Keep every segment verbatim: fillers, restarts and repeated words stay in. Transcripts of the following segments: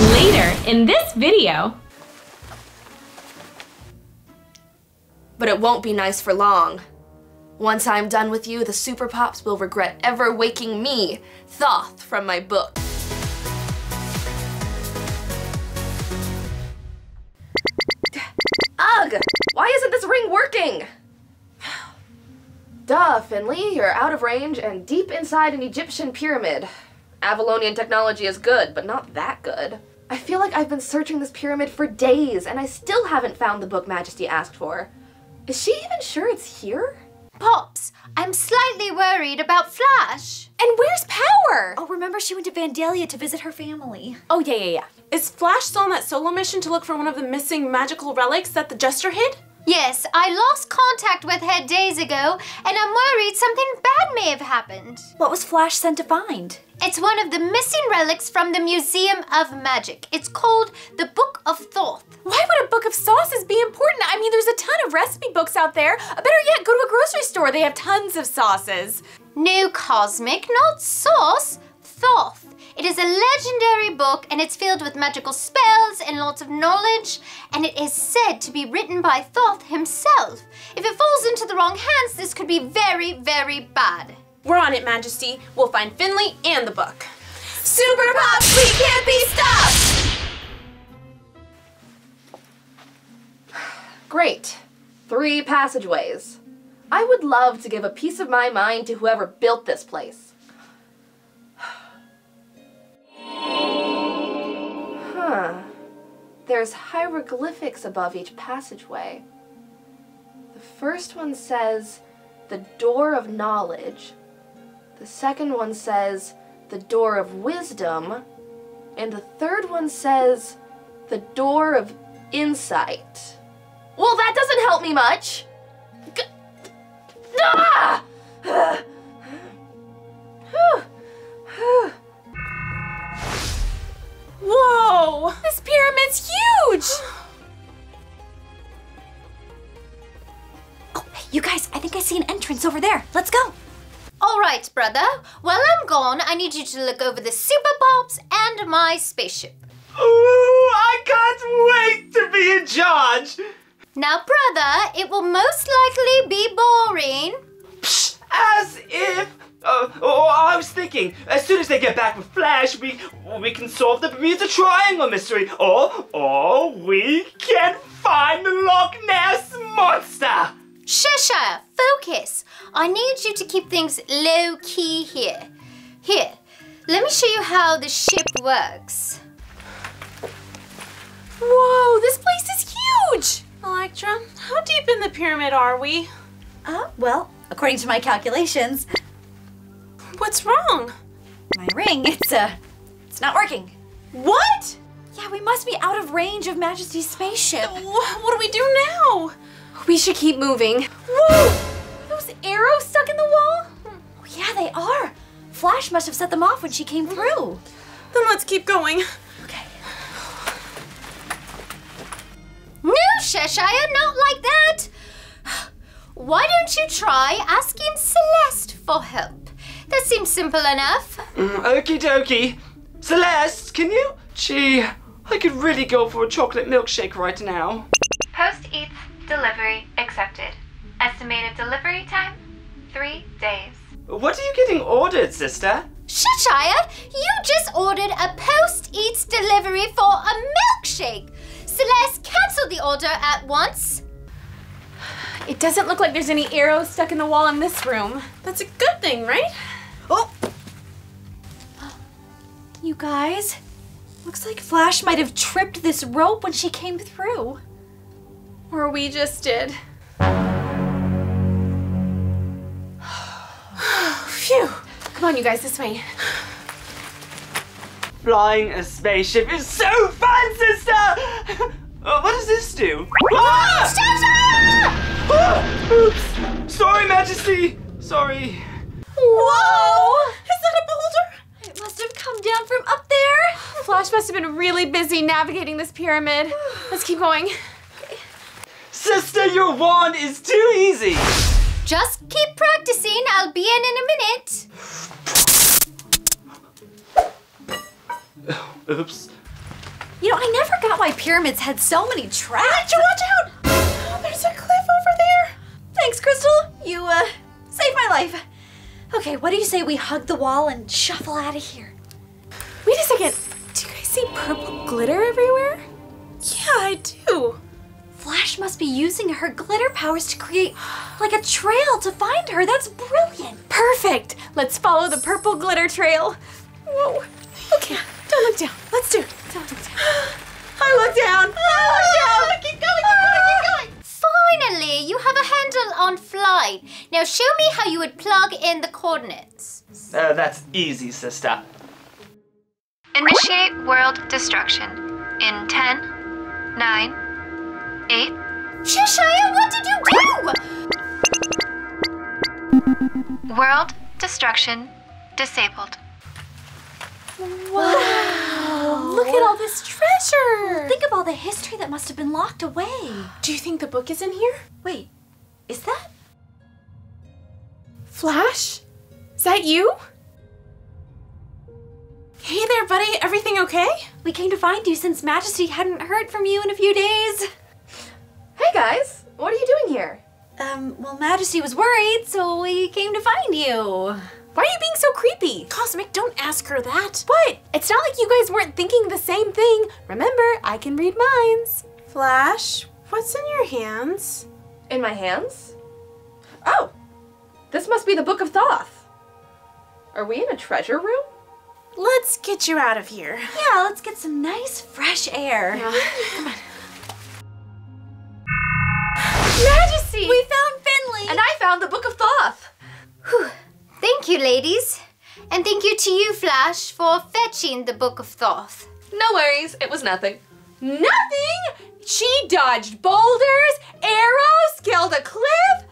Later in this video. But it won't be nice for long. Once I'm done with you, the Super Pops will regret ever waking me, Thoth, from my book. Ugh! Why isn't this ring working? Duh, Finley, you're out of range and deep inside an Egyptian pyramid. Avalonian technology is good, but not that good. I feel like I've been searching this pyramid for days, and I still haven't found the book Majesty asked for. Is she even sure it's here? Pops, I'm slightly worried about Flash. And where's Power? Oh, remember she went to Vandalia to visit her family. Oh, yeah, yeah, yeah. Is Flash still on that solo mission to look for one of the missing magical relics that the Jester hid? Yes, I lost contact with her days ago, and I'm worried something bad may have happened. What was Flash sent to find? It's one of the missing relics from the Museum of Magic. It's called the Book of Thoth. Why would a book of sauces be important? I mean, there's a ton of recipe books out there. Better yet, go to a grocery store. They have tons of sauces. No, Cosmic, not sauce, Thoth. It is a legendary book, and it's filled with magical spells and lots of knowledge, and it is said to be written by Thoth himself. If it falls into the wrong hands, this could be very, very bad. We're on it, Majesty. We'll find Finley and the book. Super Pops, we can't be stopped! Great. Three passageways. I would love to give a piece of my mind to whoever built this place. Huh. There's hieroglyphics above each passageway. The first one says, the door of knowledge. The second one says, the door of wisdom. And the third one says, the door of insight. Well, that doesn't help me much. G ah! Whoa! This pyramid's huge! Oh, hey, you guys, I think I see an entrance over there. Let's go! Alright, brother. While I'm gone, I need you to look over the Super Pops and my spaceship. Ooh, I can't wait to be in charge! Now, brother, it will most likely be boring. Psh, as if... Uh, oh, I was thinking, as soon as they get back with Flash, we we can solve the Bermuda Triangle mystery, or, or we can find the Loch Ness Monster! Cheshire, focus! I need you to keep things low-key here. Here, let me show you how the ship works. Whoa, this place is huge! Electra, how deep in the pyramid are we? Uh, well, according to my calculations... What's wrong? My ring, it's, uh, it's not working. What? Yeah, we must be out of range of Majesty's spaceship. What, what do we do now? We should keep moving. Whoa! Those arrows stuck in the wall? Oh, yeah, they are. Flash must have set them off when she came through. Then let's keep going. Okay. No, Cheshire, not like that. Why don't you try asking Celeste for help? That seems simple enough. Mm, okie dokie. Celeste, can you? Gee, I could really go for a chocolate milkshake right now. Post Eats delivery accepted. Estimated delivery time, three days. What are you getting ordered, sister? Cheshire, you just ordered a Post Eats delivery for a milkshake. Celeste, cancel the order at once. It doesn't look like there's any arrows stuck in the wall in this room. That's a good thing, right? Oh! You guys, looks like Flash might have tripped this rope when she came through. Or we just did. Phew! Come on, you guys, this way. Flying a spaceship is so fun, sister! uh, what does this do? Ah! Shut up! Ah! Oops! Sorry, Majesty! Sorry. Whoa! Is that a boulder? It must have come down from up there. Flash must have been really busy navigating this pyramid. Let's keep going. Okay. Sister, your wand is too easy. Just keep practicing. I'll be in in a minute. Oops. You know, I never got why pyramids had so many traps. Watch out, watch out! Oh, there's a cliff over there. Thanks, Crystal. You, uh, saved my life. Okay, what do you say we hug the wall and shuffle out of here? Wait a second. Do you guys see purple glitter everywhere? Yeah, I do. Flash must be using her glitter powers to create like a trail to find her. That's brilliant. Perfect. Let's follow the purple glitter trail. Whoa. Okay, don't look down. Let's do it. Don't look down. I look down. I look down. Keep going, keep going, keep going. Finally, you have a handle on flight. Now show me how you would plug in the coordinates. Oh, that's easy, sister. Initiate world destruction in ten, nine, eight. Cheshire, what did you do? World destruction disabled. Wow! Look at all this treasure! Think of all the history that must have been locked away. Do you think the book is in here? Wait, is that? Flash? Is that you? Hey there, buddy. Everything okay? We came to find you since Majesty hadn't heard from you in a few days. Hey guys, what are you doing here? Um, well, Majesty was worried, so we came to find you. Why are you being so creepy? Cosmic, don't ask her that. What? It's not like you guys weren't thinking the same thing. Remember, I can read minds. Flash, what's in your hands? In my hands? Oh, this must be the Book of Thoth. Are we in a treasure room? Let's get you out of here. Yeah, let's get some nice, fresh air. Yeah. Come on. Majesty! We found Finley! And I found the Book of Thoth. Whew. Thank you, ladies. And thank you to you, Flash, for fetching the Book of Thoth. No worries, it was nothing. Nothing? She dodged boulders, arrows, scaled a cliff.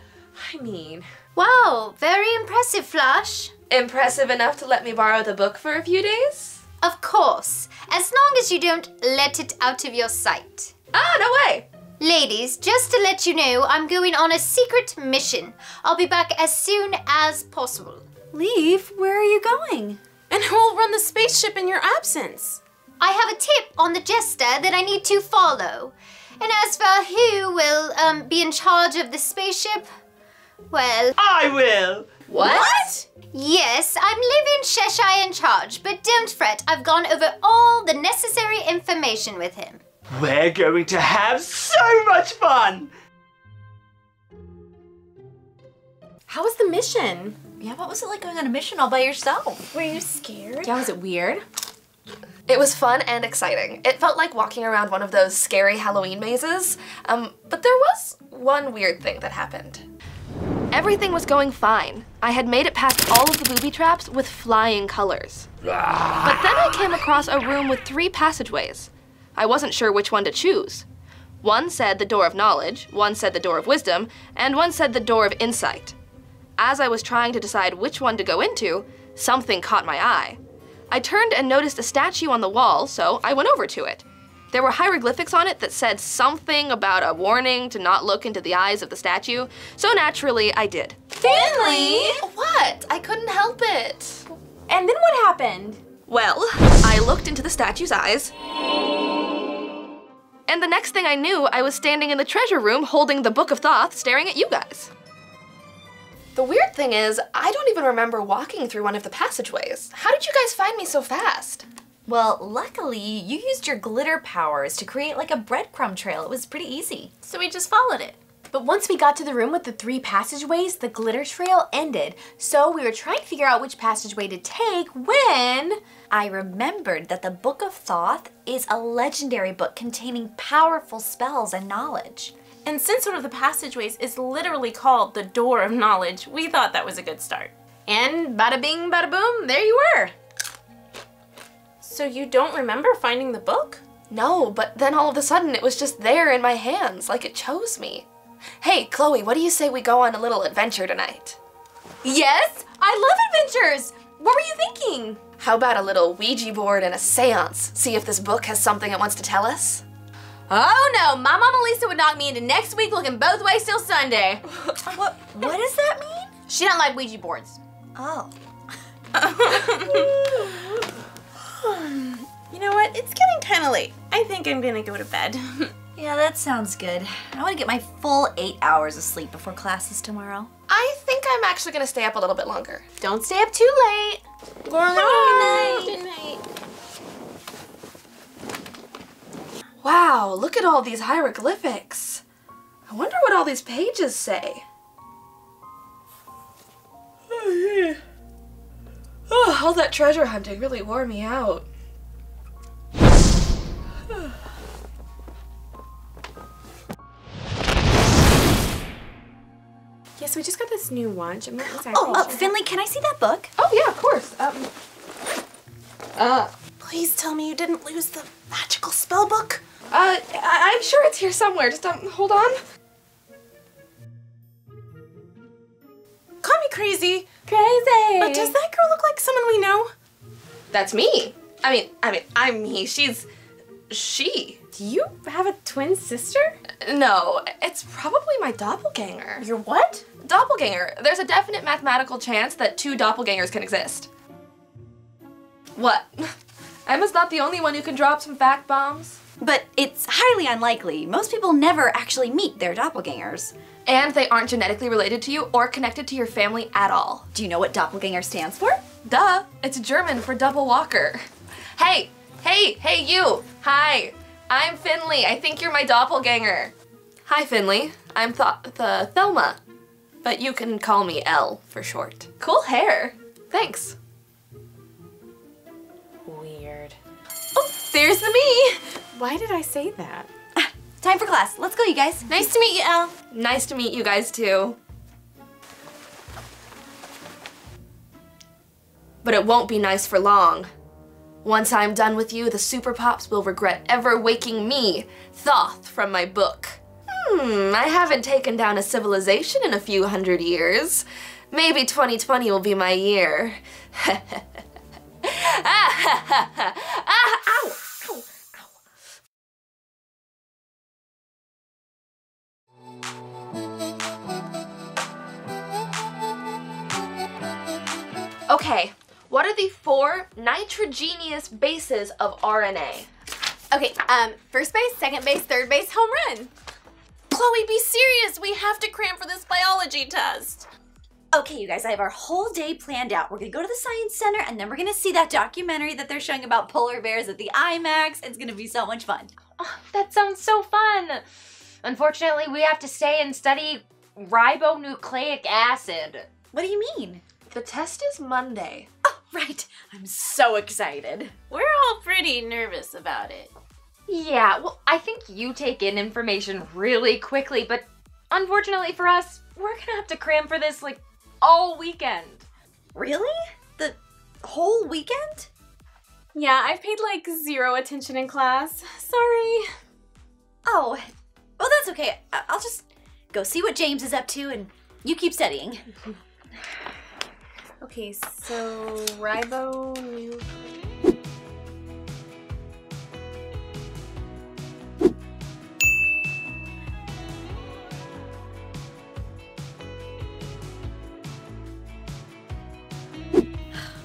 I mean... Wow, very impressive, Flash. Impressive enough to let me borrow the book for a few days? Of course, as long as you don't let it out of your sight. Ah, no way. Ladies, just to let you know, I'm going on a secret mission. I'll be back as soon as possible. Leave? Where are you going? And who'll run the spaceship in your absence? I have a tip on the Jester that I need to follow. And as for who will um, be in charge of the spaceship, well... I will! What? What? Yes, I'm leaving Cheshire in charge, but don't fret. I've gone over all the necessary information with him. We're going to have so much fun! How was the mission? Yeah, what was it like going on a mission all by yourself? Were you scared? Yeah, was it weird? It was fun and exciting. It felt like walking around one of those scary Halloween mazes. Um, but there was one weird thing that happened. Everything was going fine. I had made it past all of the booby traps with flying colors. But then I came across a room with three passageways. I wasn't sure which one to choose. One said the door of knowledge, one said the door of wisdom, and one said the door of insight. As I was trying to decide which one to go into, something caught my eye. I turned and noticed a statue on the wall, so I went over to it. There were hieroglyphics on it that said something about a warning to not look into the eyes of the statue, so naturally I did. Finley? What? I couldn't help it. And then what happened? Well, I looked into the statue's eyes, and the next thing I knew, I was standing in the treasure room holding the Book of Thoth, staring at you guys. The weird thing is, I don't even remember walking through one of the passageways. How did you guys find me so fast? Well, luckily, you used your glitter powers to create like a breadcrumb trail. It was pretty easy. So we just followed it. But once we got to the room with the three passageways, the glitter trail ended. So we were trying to figure out which passageway to take when... I remembered that the Book of Thoth is a legendary book containing powerful spells and knowledge. And since one of the passageways is literally called the Door of Knowledge, we thought that was a good start. And bada bing, bada boom, there you were. So you don't remember finding the book? No, but then all of a sudden it was just there in my hands, like it chose me. Hey, Chloe, what do you say we go on a little adventure tonight? Yes, I love adventures! What were you thinking? How about a little Ouija board and a seance? See if this book has something it wants to tell us? Oh no, my Mama Lisa would knock me into next week looking both ways till Sunday. What, what does that mean? She don't like Ouija boards. Oh. You know what, it's getting kind of late. I think I'm gonna go to bed. Yeah, that sounds good. I want to get my full eight hours of sleep before classes tomorrow. I think I'm actually gonna stay up a little bit longer. Don't stay up too late. Good night. Good night. Wow, look at all these hieroglyphics. I wonder what all these pages say. Oh, yeah. Oh, all that treasure hunting really wore me out. Yeah, so we just got this new watch. I'm not exactly Oh, uh, sure. Finley, can I see that book? Oh, yeah, of course. Um, uh, Please tell me you didn't lose the magical spell book. Uh, I I'm sure it's here somewhere. Just um, hold on. Call me crazy. Crazy. But does that girl look like someone we know? That's me. I mean, I mean, I'm me. She's she. Do you have a twin sister? No, it's probably my doppelganger. Your what? Doppelganger. There's a definite mathematical chance that two doppelgangers can exist. What? Emma's not the only one who can drop some fact bombs. But it's highly unlikely. Most people never actually meet their doppelgangers. And they aren't genetically related to you or connected to your family at all. Do you know what doppelganger stands for? Duh, it's German for double walker. Hey, hey, hey you, hi. I'm Finley. I think you're my doppelganger. Hi, Finley. I'm Th the Thelma, but you can call me Elle for short. Cool hair. Thanks. Weird. Oh, there's the me. Why did I say that? Ah, time for class. Let's go, you guys. Nice to meet you, Elle. Nice to meet you guys, too. But it won't be nice for long. Once I'm done with you, the Super Pops will regret ever waking me, Thoth, from my book. Hmm, I haven't taken down a civilization in a few hundred years. Maybe twenty twenty will be my year. ah, ha, ha, ha. Ah, ow, ow, ow. Okay. What are the four nitrogenous bases of R N A? Okay, um, first base, second base, third base, home run. Chloe, be serious. We have to cram for this biology test. Okay, you guys, I have our whole day planned out. We're gonna go to the Science Center and then we're gonna see that documentary that they're showing about polar bears at the IMAX. It's gonna be so much fun. Oh, that sounds so fun. Unfortunately, we have to stay and study ribonucleic acid. What do you mean? The test is Monday. Right, I'm so excited. We're all pretty nervous about it. Yeah, well, I think you take in information really quickly, but unfortunately for us, we're gonna have to cram for this, like, all weekend. Really? The whole weekend? Yeah, I've paid, like, zero attention in class. Sorry. Oh, well, that's okay. I'll just go see what James is up to, and you keep studying. Okay, so ribonucleic.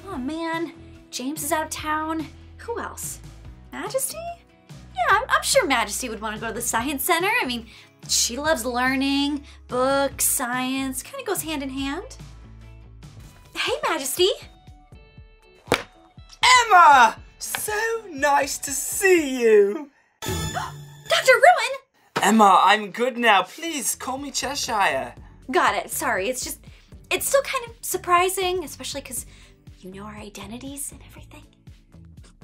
Oh man, James is out of town. Who else? Majesty? Yeah, I'm, I'm sure Majesty would want to go to the Science Center. I mean, she loves learning, books, science, kind of goes hand in hand. Hey, Majesty. Emma! So nice to see you. Doctor Ruin! Emma, I'm good now. Please call me Cheshire. Got it. Sorry. It's just, it's still kind of surprising, especially because you know our identities and everything.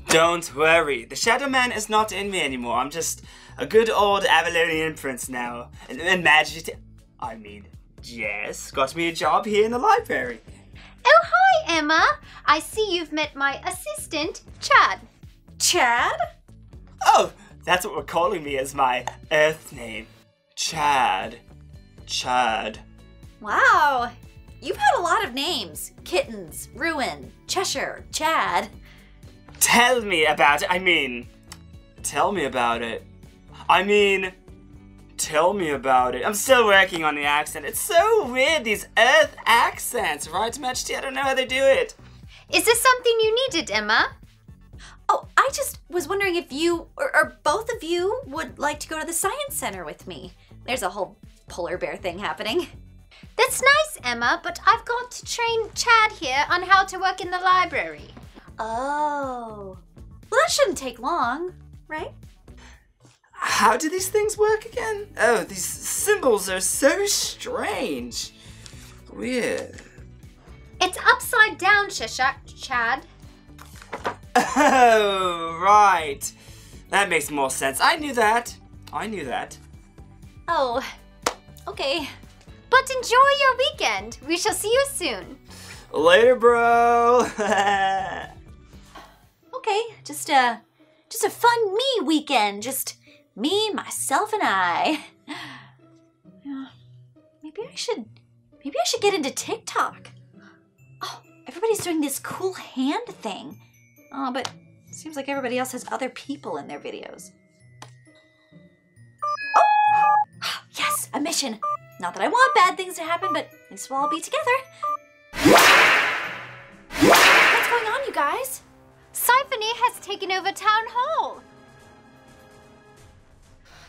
Don't worry. The Shadow Man is not in me anymore. I'm just a good old Avalonian prince now. And, and Majesty, I mean, Jess got me a job here in the library. Oh, hi, Emma. I see you've met my assistant, Chad. Chad? Oh, that's what we're calling me as my Earth name. Chad. Chad. Wow. You've had a lot of names. Kittens, Ruin, Cheshire, Chad. Tell me about it. I mean, tell me about it. I mean, tell me about it. I'm still working on the accent. It's so weird, these Earth accents, right, Majesty? I don't know how they do it. Is this something you needed, Emma? Oh, I just was wondering if you, or, or both of you, would like to go to the science center with me. There's a whole polar bear thing happening. That's nice, Emma, but I've got to train Chad here on how to work in the library. Oh. Well, that shouldn't take long, right? How do these things work again? Oh, these symbols are so strange. Weird. It's upside down, Cheshire, Chad. Oh, right. That makes more sense. I knew that. I knew that. Oh, okay. But enjoy your weekend. We shall see you soon. Later, bro. Okay, just a, just a fun me weekend. Just me, myself, and I. Yeah, maybe I should, maybe I should get into TikTok. Oh, everybody's doing this cool hand thing. Oh, but it seems like everybody else has other people in their videos. Oh! Yes, a mission. Not that I want bad things to happen, but at least we'll all be together. What's going on, you guys? Siphony has taken over Town Hall.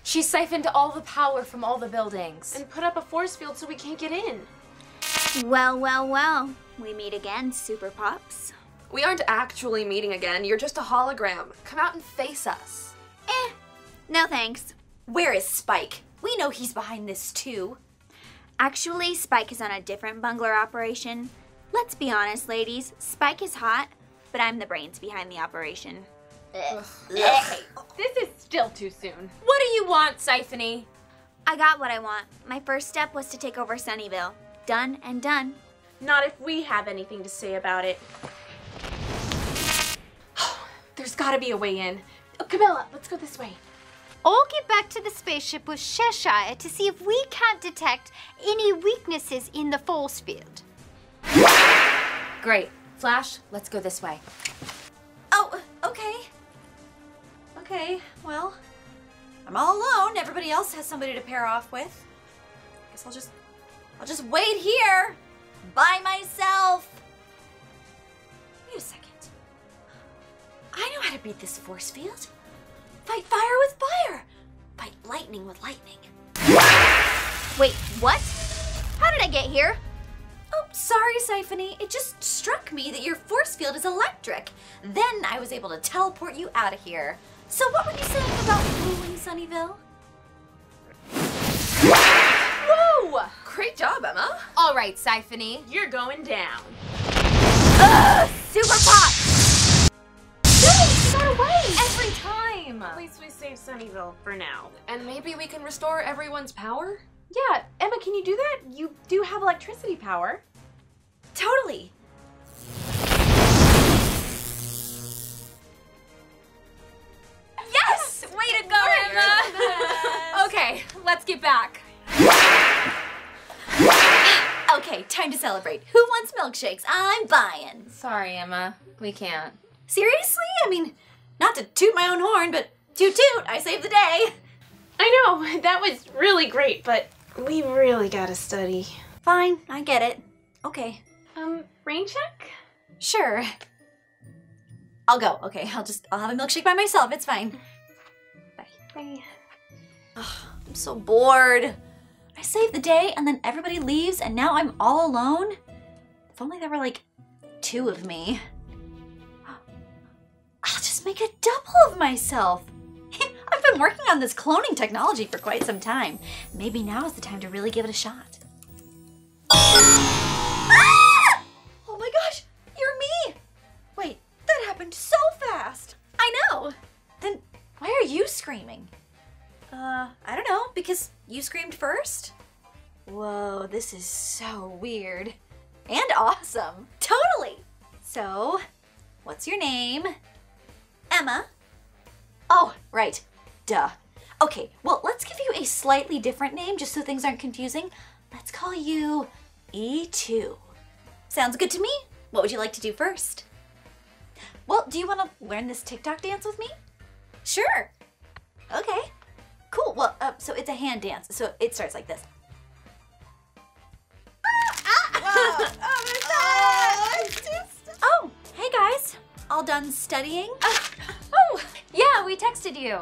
She siphoned all the power from all the buildings. And put up a force field so we can't get in. Well, well, well. We meet again, Super Pops. We aren't actually meeting again. You're just a hologram. Come out and face us. Eh, no thanks. Where is Spike? We know he's behind this too. Actually, Spike is on a different bungler operation. Let's be honest, ladies. Spike is hot, but I'm the brains behind the operation. Ugh. Ugh. This is still too soon. What do you want, Siphony? I got what I want. My first step was to take over Sunnyvale. Done and done. Not if we have anything to say about it. There's gotta be a way in. Oh, Camilla, let's go this way. I'll get back to the spaceship with Cheshire to see if we can't detect any weaknesses in the force field. Great. Flash, let's go this way. Oh, okay. Okay, well, I'm all alone. Everybody else has somebody to pair off with. I guess I'll just, I'll just wait here by myself. Wait a second. I know how to beat this force field. Fight fire with fire. Fight lightning with lightning. Wait, what? How did I get here? Oh, sorry, Siphony. It just struck me that your force field is electric. Then I was able to teleport you out of here. So what were you saying about ruling Sunnyvale? Whoa! Great job, Emma. All right, Siphony. You're going down. Ugh, Super Pop! Every time! At least we save Sunnyvale for now. And maybe we can restore everyone's power? Yeah, Emma, can you do that? You do have electricity power. Totally! Yes! Way to go, Emma! Okay, let's get back. Okay, time to celebrate. Who wants milkshakes? I'm buying. Sorry, Emma. We can't. Seriously? I mean, not to toot my own horn, but toot toot, I saved the day. I know, that was really great, but we really gotta study. Fine, I get it. Okay. Um, rain check? Sure. I'll go, okay, I'll just, I'll have a milkshake by myself, it's fine. Bye. Bye. Oh, I'm so bored. I saved the day and then everybody leaves and now I'm all alone? If only there were like two of me. I'll just make a double of myself. I've been working on this cloning technology for quite some time. Maybe now is the time to really give it a shot. Ah! Oh my gosh, you're me. Wait, that happened so fast. I know. Then why are you screaming? Uh, I don't know, because you screamed first? Whoa, this is so weird. And awesome. Totally. So, what's your name? Emma. Oh, right. Duh. Okay, well, let's give you a slightly different name just so things aren't confusing. Let's call you E two. Sounds good to me. What would you like to do first? Well, do you want to learn this TikTok dance with me? Sure. Okay. Cool. Well, uh, so it's a hand dance. So it starts like this. Ah! Ah! Wow. Oh, my God. Oh, oh, hey, guys. All done studying? Uh, oh, yeah, we texted you.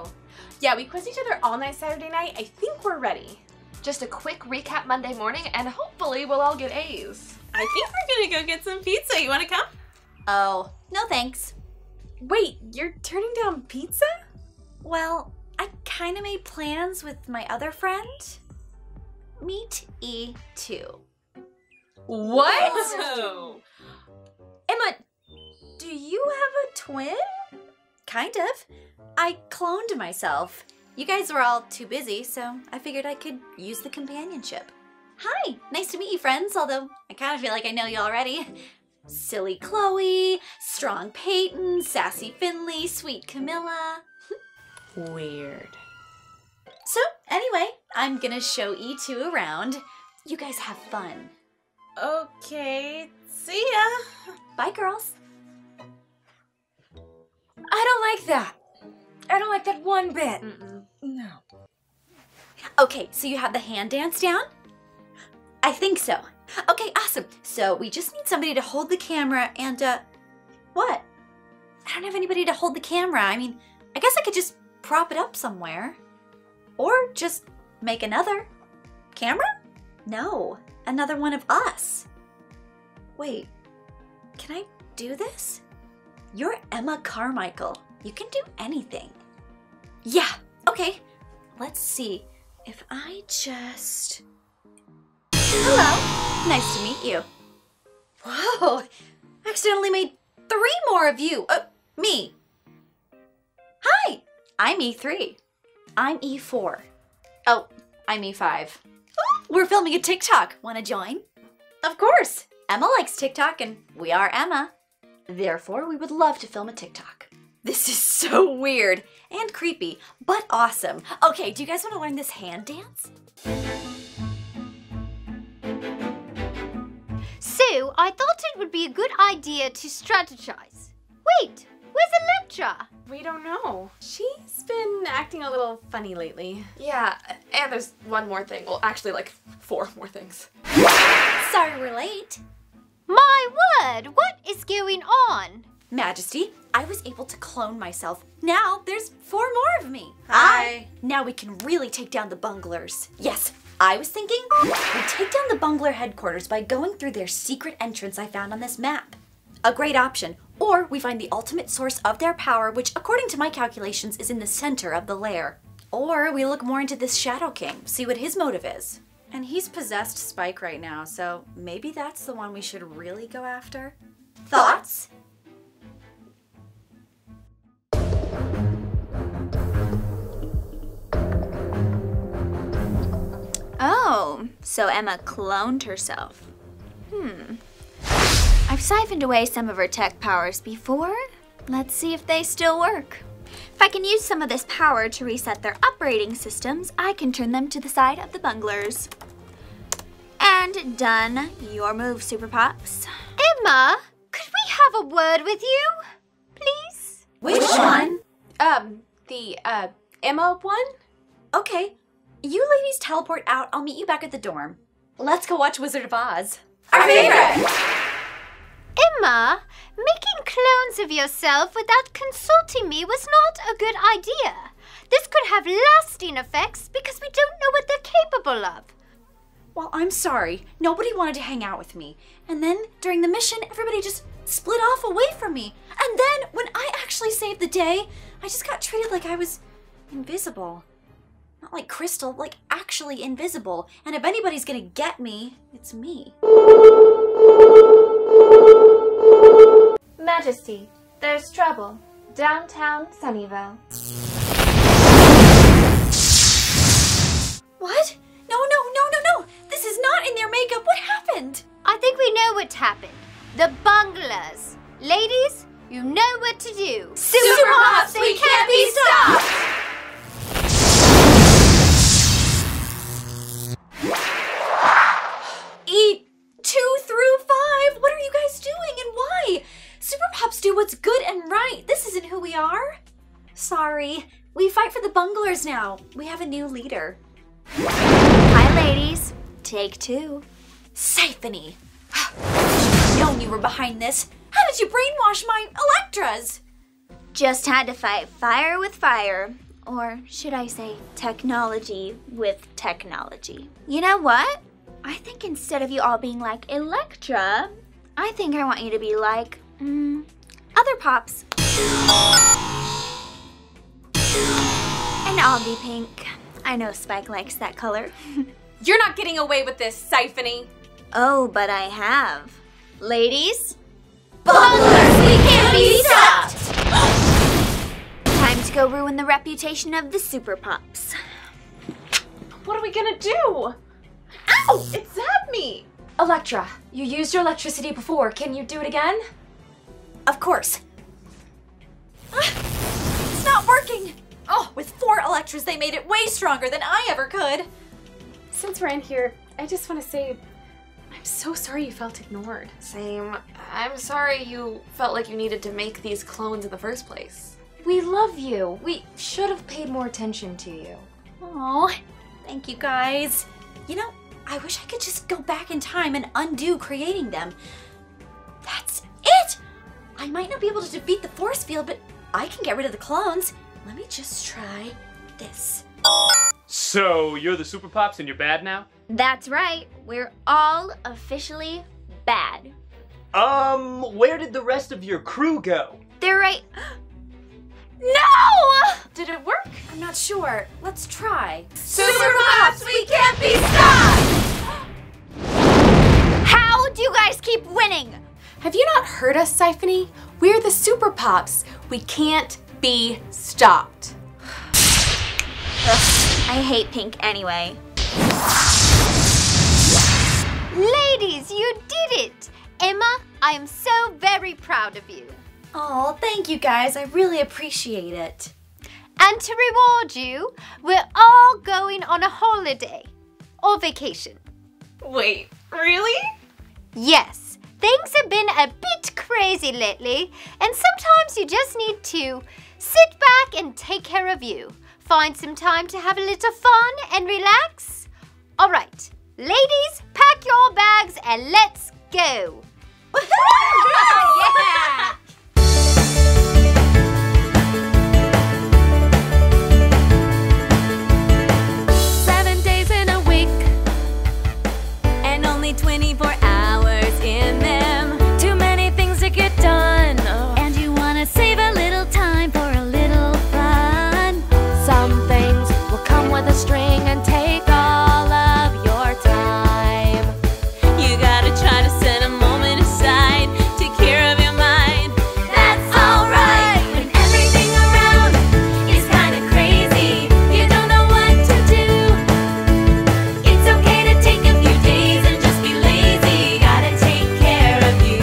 Yeah, we quizzed each other all night Saturday night. I think we're ready. Just a quick recap Monday morning, and hopefully we'll all get A's. I think we're gonna go get some pizza. You wanna come? Oh, no thanks. Wait, you're turning down pizza? Well, I kinda made plans with my other friend. Meet E two. What? Whoa. Emma, do you have a twin? Kind of. I cloned myself. You guys were all too busy, so I figured I could use the companionship. Hi, nice to meet you friends, although I kind of feel like I know you already. Silly Chloe, strong Peyton, sassy Finley, sweet Camilla. Weird. So anyway, I'm gonna show E two around. You guys have fun. Okay, see ya. Bye, girls. I don't like that. I don't like that one bit. Mm-mm. No. Okay, so you have the hand dance down? I think so. Okay, awesome. So we just need somebody to hold the camera and, uh, what? I don't have anybody to hold the camera. I mean, I guess I could just prop it up somewhere. Or just make another. Camera? No, another one of us. Wait, can I do this? You're Emma Carmichael. You can do anything. Yeah, okay. Let's see. If I just... Hello, nice to meet you. Whoa, I accidentally made three more of you. Uh, me. Hi, I'm E three. I'm E four. Oh, I'm E five. Ooh, we're filming a TikTok. Wanna join? Of course. Emma likes TikTok and we are Emma. Therefore, we would love to film a TikTok. This is so weird and creepy, but awesome. Okay, do you guys want to learn this hand dance? So, I thought it would be a good idea to strategize. Wait, where's Electra? We don't know. She's been acting a little funny lately. Yeah, and there's one more thing. Well, actually, like, four more things. Sorry we're late. My word, what is going on? Majesty, I was able to clone myself. Now there's four more of me. Hi. I, now we can really take down the bunglers. Yes, I was thinking we take down the bungler headquarters by going through their secret entrance I found on this map. A great option. Or we find the ultimate source of their power, which according to my calculations is in the center of the lair. Or we look more into this Shadow King, see what his motive is. And he's possessed Spike right now, so maybe that's the one we should really go after. Thoughts? Oh, so Emma cloned herself. Hmm. I've siphoned away some of her tech powers before. Let's see if they still work. If I can use some of this power to reset their operating systems, I can turn them to the side of the bunglers. And done. Your move, Super Pops. Emma, could we have a word with you, please? Which, Which one? one? Um, the, uh, Emma one? Okay. You ladies teleport out, I'll meet you back at the dorm. Let's go watch Wizard of Oz. Our favorite! Emma, making clones of yourself without consulting me was not a good idea. This could have lasting effects because we don't know what they're capable of. Well, I'm sorry. Nobody wanted to hang out with me. And then, during the mission, everybody just split off away from me. And then, when I actually saved the day, I just got treated like I was invisible. Not like Crystal, like actually invisible. And if anybody's gonna get me, it's me. Majesty, there's trouble. Downtown Sunnyvale. What? No, no, no, no, no! This is not in their makeup. What happened? I think we know what's happened. The bunglers. Ladies, you know what to do. Super, Super Pops, we can't be stopped! Do what's good and right. This isn't who we are. Sorry, we fight for the bunglers now. We have a new leader. Hi ladies, take two. Siphony. I've known you were behind this. How did you brainwash my Electras? Just had to fight fire with fire. Or should I say technology with technology. You know what? I think instead of you all being like Electra, I think I want you to be like, mm, other Pops. And I'll be pink. I know Spike likes that color. You're not getting away with this, Siphony. Oh, but I have. Ladies? Bunglers, we can't be stopped! Time to go ruin the reputation of the Super Pops. What are we gonna do? Ow! It zapped me! Electra, you used your electricity before. Can you do it again? Of course. It's not working! Oh, with four Electras, they made it way stronger than I ever could. Since we're in here, I just want to say, I'm so sorry you felt ignored. Same. I'm sorry you felt like you needed to make these clones in the first place. We love you. We should have paid more attention to you. Aw, thank you guys. You know, I wish I could just go back in time and undo creating them. That's it! I might not be able to defeat the force field, but I can get rid of the clones. Let me just try this. So, you're the Super Pops and you're bad now? That's right. We're all officially bad. Um, where did the rest of your crew go? They're right... No! Did it work? I'm not sure. Let's try. Super, Super Pops, we can't be stopped! How do you guys keep winning? Have you not heard us, Siphony? We're the Super Pops. We can't be stopped. I hate pink anyway. Ladies, you did it! Emma, I am so very proud of you. Oh, thank you guys. I really appreciate it. And to reward you, we're all going on a holiday or vacation. Wait, really? Yes. Things have been a bit crazy lately, and sometimes you just need to sit back and take care of you. Find some time to have a little fun and relax. All right, ladies, pack your bags and let's go. Yeah! twenty-four hours in them. Too many things to get done. Oh. And you want to save a little time for a little fun. Some things will come with a string and take all of your time. You gotta try to set a moment aside, take care of your mind. That's alright. When everything around is kind of crazy, you don't know what to do. It's okay to take a few days and lazy, gotta take care of you.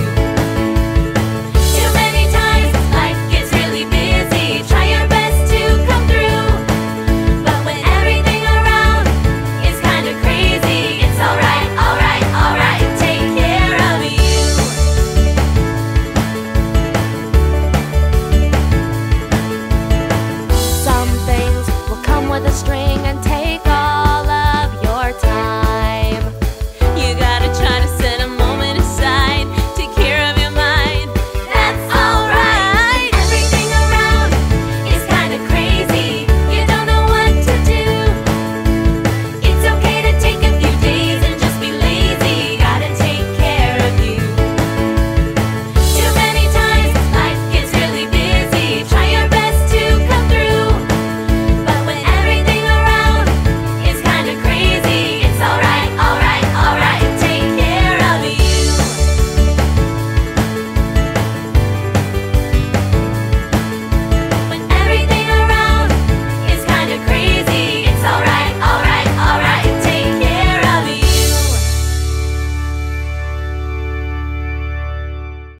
Too many times life gets really busy. Try your best to come through, but when everything around is kind of crazy, it's alright, alright, alright. Take care of you. Some things will come with a string.